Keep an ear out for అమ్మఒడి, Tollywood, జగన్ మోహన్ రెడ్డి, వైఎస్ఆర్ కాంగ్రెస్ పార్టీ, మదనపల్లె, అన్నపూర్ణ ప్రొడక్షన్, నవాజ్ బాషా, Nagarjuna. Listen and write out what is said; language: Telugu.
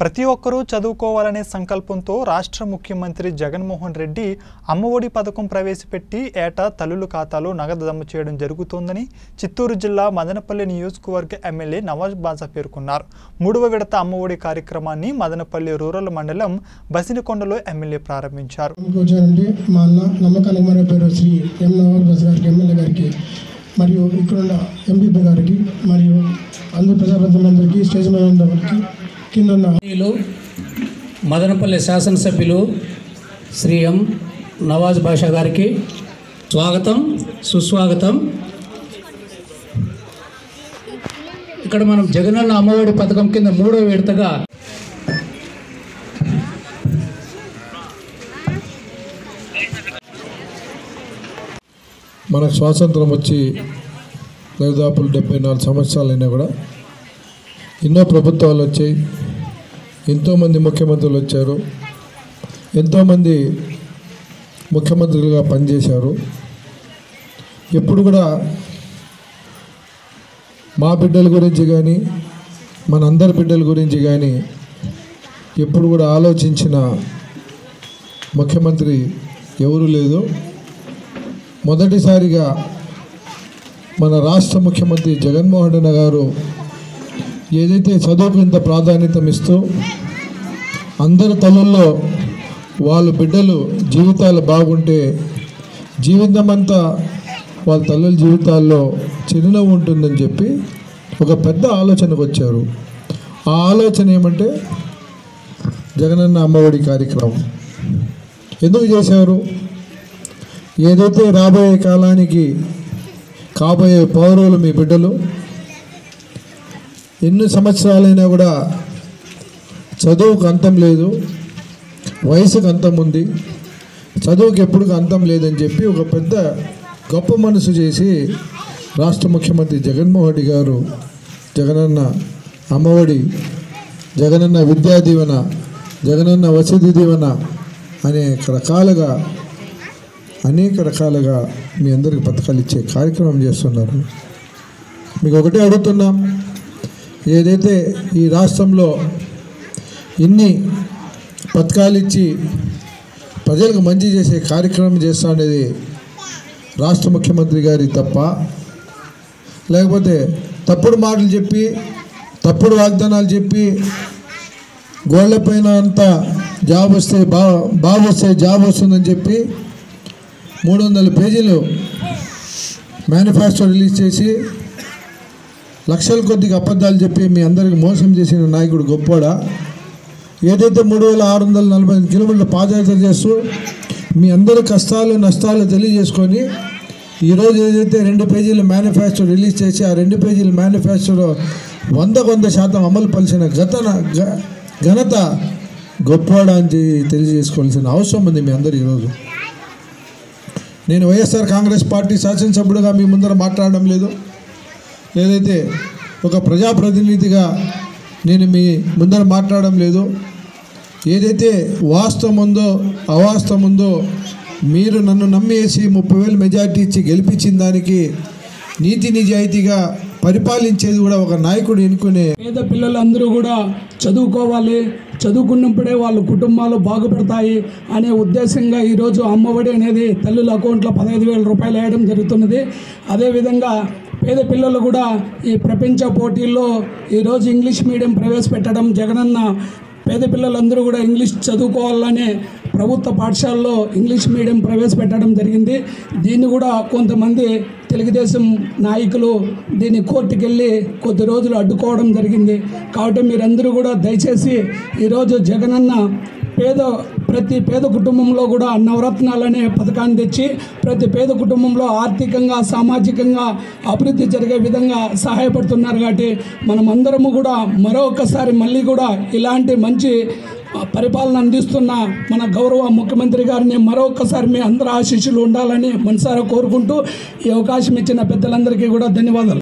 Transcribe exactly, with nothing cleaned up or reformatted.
ప్రతి ఒక్కరూ చదువుకోవాలనే సంకల్పంతో రాష్ట్ర ముఖ్యమంత్రి జగన్ మోహన్ రెడ్డి అమ్మఒడి పథకం ప్రవేశపెట్టి ఏటా తల్లుల ఖాతాలో నగదు జమ చేయడం జరుగుతోందని చిత్తూరు జిల్లా మదనపల్లె నియోజకవర్గ ఎమ్మెల్యే నవాజ్ బాషా పేర్కొన్నారు. మూడవ విడత అమ్మఒడి కార్యక్రమాన్ని మదనపల్లె రూరల్ మండలం బసినకొండలో ఎమ్మెల్యే ప్రారంభించారు. మరియు ఇక్కడ ఉన్న ఎంపీపీ గారికి మరియు అందరు ప్రజాప్రతినిధులందరికీ స్టేజ్ మీద ఉన్న వాళ్ళకి కింద ఉన్న మదనపల్లె శాసనసభ్యులు శ్రీ ఎం నవాజ్ బాషా గారికి స్వాగతం సుస్వాగతం. ఇక్కడ మనం జగనన్న అమ్మఒడి పథకం కింద మూడో విడతగా మనకు స్వాతంత్రం వచ్చి దాదాపు డెబ్బై నాలుగు సంవత్సరాలైనా కూడా ఎన్నో ప్రభుత్వాలు వచ్చాయి, ఎంతోమంది ముఖ్యమంత్రులు వచ్చారు, ఎంతోమంది ముఖ్యమంత్రులుగా పనిచేశారు. ఎప్పుడు కూడా మా బిడ్డల గురించి కానీ మన అందరి బిడ్డల గురించి కానీ ఎప్పుడు కూడా ఆలోచించిన ముఖ్యమంత్రి ఎవరూ లేదు. మొదటిసారిగా మన రాష్ట్ర ముఖ్యమంత్రి జగన్మోహన్ రెడ్డి గారు ఏదైతే చదువుకు ఇంత ప్రాధాన్యతనిస్తూ అందరి తలల్లో వాళ్ళ బిడ్డలు జీవితాలు బాగుంటే జీవితం అంతా వాళ్ళ తల్లుల జీవితాల్లో చిరునవ్వు ఉంటుందని చెప్పి ఒక పెద్ద ఆలోచనకు వచ్చారు. ఆ ఆలోచన ఏమంటే జగనన్న అమ్మఒడి కార్యక్రమం ఎందుకు చేశారు? ఏదైతే రాబోయే కాలానికి కాబోయే పౌరులు మీ బిడ్డలు ఎన్ని సంవత్సరాలైనా కూడా చదువుకు అంతం లేదు, వయసుకు అంతం ఉంది, చదువుకు ఎప్పుడుకు అంతం లేదని చెప్పి ఒక పెద్ద గొప్ప మనసు చేసి రాష్ట్ర ముఖ్యమంత్రి జగన్మోహన్ రెడ్డి గారు జగనన్న అమ్మఒడి, జగనన్న విద్యా దీవెన, జగనన్న వసతి దీవెన అనేక రకాలుగా అనేక రకాలుగా మీ అందరికి పథకాలు ఇచ్చే కార్యక్రమం చేస్తున్నారు. మీకు ఒకటే అడుగుతున్నాం, ఏదైతే ఈ రాష్ట్రంలో ఇన్ని పథకాలు ఇచ్చి ప్రజలకు మంచి చేసే కార్యక్రమం చేస్తా అనేది రాష్ట్ర ముఖ్యమంత్రి గారి తప్ప, లేకపోతే తప్పుడు మాటలు చెప్పి తప్పుడు వాగ్దానాలు చెప్పి గోళ్ల పైన అంతా జాబ్ వస్తే బా బాబు వస్తే జాబ్ వస్తుందని చెప్పి మూడు వందల పేజీలు మేనిఫెస్టో రిలీజ్ చేసి లక్షల కొద్దిగా అబద్ధాలు చెప్పి మీ అందరికి మోసం చేసిన నాయకుడు గొప్పవాడా? ఏదైతే మూడు వేల ఆరు వందల నలభై ఐదు కిలోమీటర్ల పాదయాత్ర చేస్తూ మీ అందరి కష్టాలు నష్టాలు తెలియజేసుకొని ఈరోజు ఏదైతే రెండు పేజీలు మేనిఫెస్టో రిలీజ్ చేసి ఆ రెండు పేజీల మేనిఫెస్టోలో వంద వంద శాతం అమలు పరిచిన గత ఘనత గొప్పవాడా అని తెలియజేసుకోవాల్సిన అవసరం ఉంది మీ అందరు. ఈరోజు నేను వైఎస్ఆర్ కాంగ్రెస్ పార్టీ శాసనసభ్యుడిగా మీ ముందర మాట్లాడడం లేదు, ఏదైతే ఒక ప్రజాప్రతినిధిగా నేను మీ ముందర మాట్లాడడం లేదు. ఏదైతే వాస్తవం ఉందో అవాస్తవం ఉందో మీరు నన్ను నమ్మేసి ముప్పై వేలు మెజార్టీ ఇచ్చి గెలిపించిన దానికి నీతి నిజాయితీగా పరిపాలించేది కూడా ఒక నాయకుడు ఎన్నుకునే. పేద పిల్లలందరూ కూడా చదువుకోవాలి, చదువుకున్నప్పుడే వాళ్ళ కుటుంబాలు బాగుపడతాయి అనే ఉద్దేశంగా ఈరోజు అమ్మఒడి అనేది తల్లుల అకౌంట్లో పదహైదు వేల రూపాయలు వేయడం జరుగుతున్నది. అదేవిధంగా పేద పిల్లలు కూడా ఈ ప్రపంచ పోటీల్లో ఈరోజు ఇంగ్లీష్ మీడియం ప్రవేశపెట్టడం జగనన్న పేద పిల్లలందరూ కూడా ఇంగ్లీష్ చదువుకోవాలనే ప్రభుత్వ పాఠశాలలో ఇంగ్లీష్ మీడియం ప్రవేశపెట్టడం జరిగింది. దీన్ని కూడా కొంతమంది తెలుగుదేశం నాయకులు దీన్ని కోర్టుకెళ్ళి కొద్ది రోజులు అడ్డుకోవడం జరిగింది. కాబట్టి మీరందరూ కూడా దయచేసి ఈరోజు జగనన్న పేద ప్రతి పేద కుటుంబంలో కూడా నవరత్నాలనే పథకాన్ని తెచ్చి ప్రతి పేద కుటుంబంలో ఆర్థికంగా సామాజికంగా అభివృద్ధి జరిగే విధంగా సహాయపడుతున్నారు. కాబట్టి మనమందరము కూడా మరొకసారి మళ్ళీ కూడా ఇలాంటి మంచి పరిపాలన అందిస్తున్న మన గౌరవ ముఖ్యమంత్రి గారిని మరొకసారి మీ అందరూ ఆశీస్సులు ఉండాలని మనసారా కోరుకుంటూ ఈ అవకాశం ఇచ్చిన పెద్దలందరికీ కూడా ధన్యవాదాలు.